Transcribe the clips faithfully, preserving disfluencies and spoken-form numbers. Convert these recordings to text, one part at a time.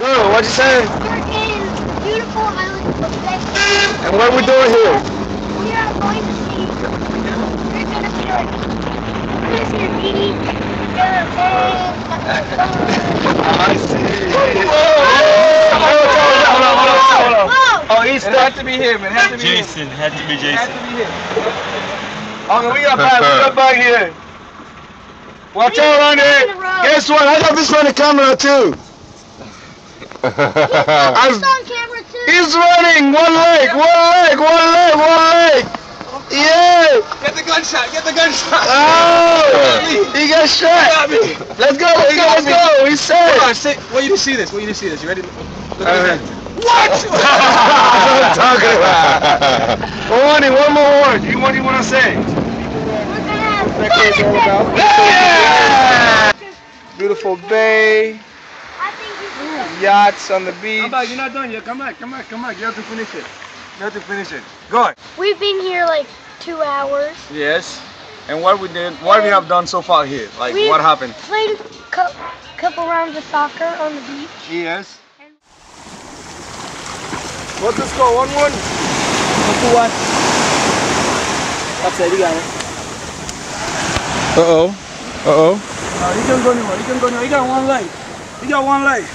Girl, what'd you say? We're in beautiful island of Lake. And what are we doing here? We are going to see. We're going to see like, we're going to see the meeting. We're going to I see. Whoa! Whoa! Hold on, hold on, hold on, hold on. Oh, he's stuck. It had to be him. It had to be him. Jason, had to be Jason. It had to be him. Okay, we got back. We got back here. Watch out on it! Guess what? I got this on the camera too. He's on camera too. He's running. One leg. One leg. One leg. One leg. Yeah. Get the gunshot. Get the gunshot. Oh! He got shot. He got me. Let's go. Let's go. Let's go. He's safe. Come on. Sit. Wait you to see this. Wait you to see this. You ready? Look at this. What? That's what I'm talking about. One and one more word. You what do you want to say? Yeah! Beautiful bay, yachts on the beach. Come back, you're not done yet. Come back, come back, come back. You have to finish it. You have to finish it. Go on. We've been here like two hours. Yes. And what we did, what and we have done so far here? Like what happened? Played a couple rounds of soccer on the beach. Yes. And what's the score? One one. One two one. That's it. You got it. Uh-oh. Uh-oh. No, you can't go anywhere. You can't go anywhere. You got one life. You got one life.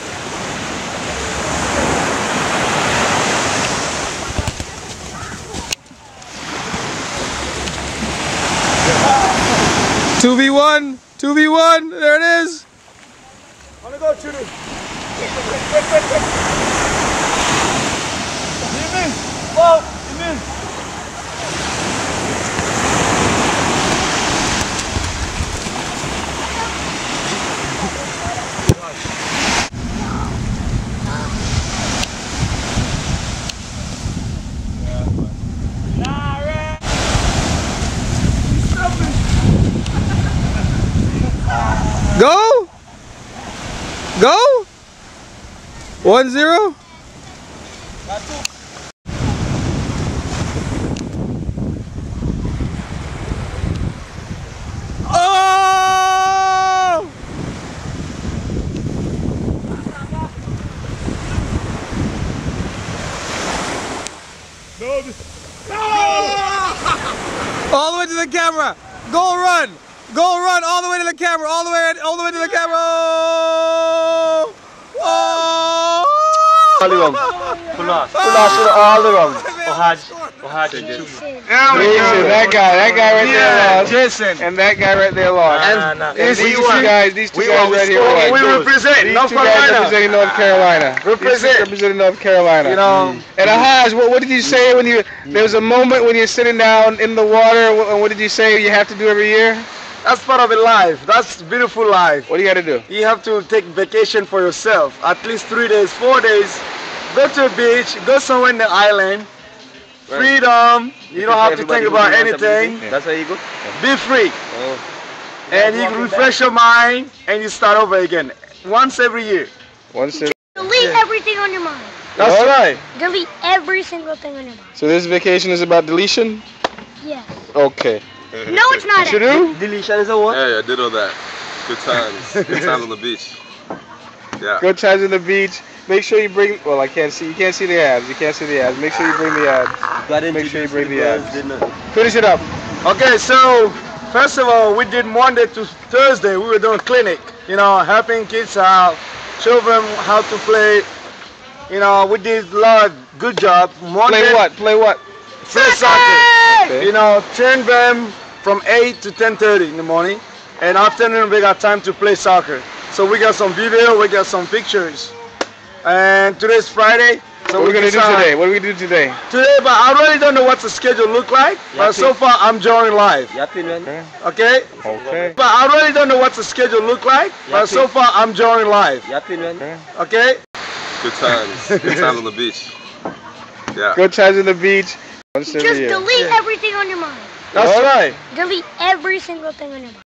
two v one. two v one. There it is. I'm gonna go, Chudu. You mean? Whoa. You mean? Go! Go! One zero? Oh! No! No! All the way to the camera! Go run! Go run all the way to the camera, all the way, all the way to the camera. Oh! Oh! All around, pull out, pull out, all around. Oh, hard, oh, hard. Jason, that guy, that guy right yeah, there, lost. Jason, and that guy right there, lost. And nah, nah, nah. These two guys, these two we guys right here, won. We represent North Carolina. Representing North Carolina. Represent. Representing North Carolina. You know. And Ahaj, what, what did you say when you? There was a moment when you're sitting down in the water. What, what did you say you have to do every year? That's part of a life. That's beautiful life. What do you gotta do? You have to take vacation for yourself. At least three days, four days. Go to a beach, go somewhere in the island. Right. Freedom. You, you don't have to think about anything. Yeah. That's how you go. Yeah. Be free. Oh. And you, you refresh your mind and you start over again. Once every year. Once every Delete yeah. everything on your mind. That's all right. Delete every single thing on your mind. So this vacation is about deletion? Yes. Okay. No, it's not. You do? Deletion is a what? Yeah, yeah, I did all that. Good times. Good times on the beach. Yeah. Good times on the beach. Make sure you bring. Well, I can't see. You can't see the abs. You can't see the abs. Make sure you bring the abs. Make sure you bring the abs. Finish it up. Okay, so first of all, we did Monday to Thursday. We were doing clinic. You know, helping kids out, children how to play. You know, we did a lot. Good job. Monday, play what? Play what? Play soccer. Okay. You know, train them from eight to ten thirty in the morning, and afternoon we got time to play soccer. So we got some video, we got some pictures. And today's Friday. So what are we gonna do today? What do we do today? Today, but I really don't know what the schedule look like. Yapping. But so far, I'm joining live. Yapping, okay. okay. Okay. But I really don't know what the schedule look like. Yapping. But so far, I'm joining live. Yapping, okay. okay. Good times. Good times on the beach. Yeah. Good times on the beach. Just delete yeah. everything on your mind. That's right. Delete every single thing on your mind.